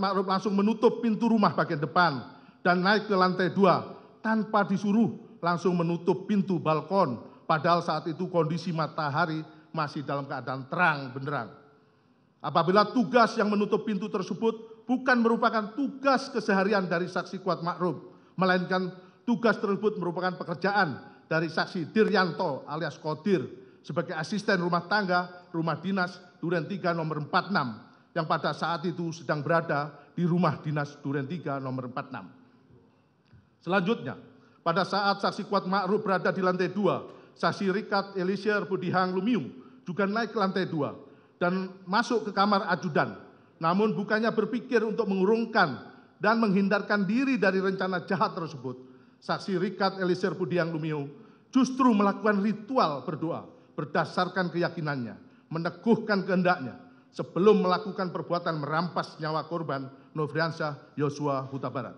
Ma'ruf langsung menutup pintu rumah bagian depan dan naik ke lantai 2 tanpa disuruh, langsung menutup pintu balkon. Padahal saat itu kondisi matahari masih dalam keadaan terang benderang. Apabila tugas yang menutup pintu tersebut bukan merupakan tugas keseharian dari saksi Kuat Ma'ruf, melainkan tugas tersebut merupakan pekerjaan dari saksi Dirianto alias Kodir sebagai asisten rumah tangga rumah dinas Duren Tiga nomor 46 yang pada saat itu sedang berada di rumah dinas Duren Tiga nomor 46. Selanjutnya, pada saat saksi Kuat Ma'ruf berada di lantai 2, saksi Rikat Elisir Pudihang Lumiu juga naik ke lantai 2. Dan masuk ke kamar ajudan, namun bukannya berpikir untuk mengurungkan dan menghindarkan diri dari rencana jahat tersebut, saksi Rikat Elisir Pudihang Lumiu justru melakukan ritual berdoa berdasarkan keyakinannya, meneguhkan kehendaknya sebelum melakukan perbuatan merampas nyawa korban Nofriansyah Yosua Hutabarat.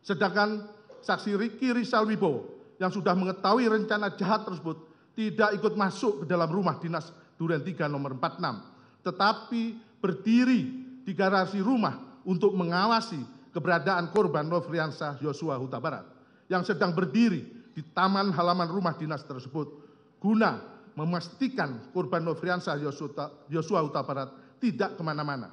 Sedangkan saksi Ricky Rizal Wibowo yang sudah mengetahui rencana jahat tersebut tidak ikut masuk ke dalam rumah dinas Duren Tiga nomor 46, tetapi berdiri di garasi rumah untuk mengawasi keberadaan korban Nofriansyah Yosua Hutabarat yang sedang berdiri di taman halaman rumah dinas tersebut guna memastikan korban Nofriansyah Yosua Hutabarat tidak kemana-mana.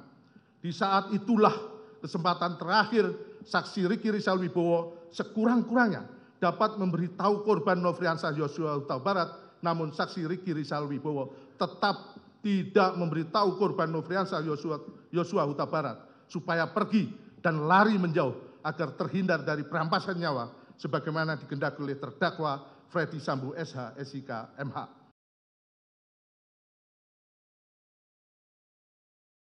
Di saat itulah kesempatan terakhir saksi Ricky Rizal Wibowo sekurang-kurangnya dapat memberitahu korban Nofriansyah Yosua Hutabarat, namun saksi Ricky Rizal Wibowo tetap tidak memberitahu korban Nofriansyah Yosua Hutabarat supaya pergi dan lari menjauh agar terhindar dari perampasan nyawa sebagaimana dikehendaki oleh terdakwa Freddy Sambu SH SIK MH.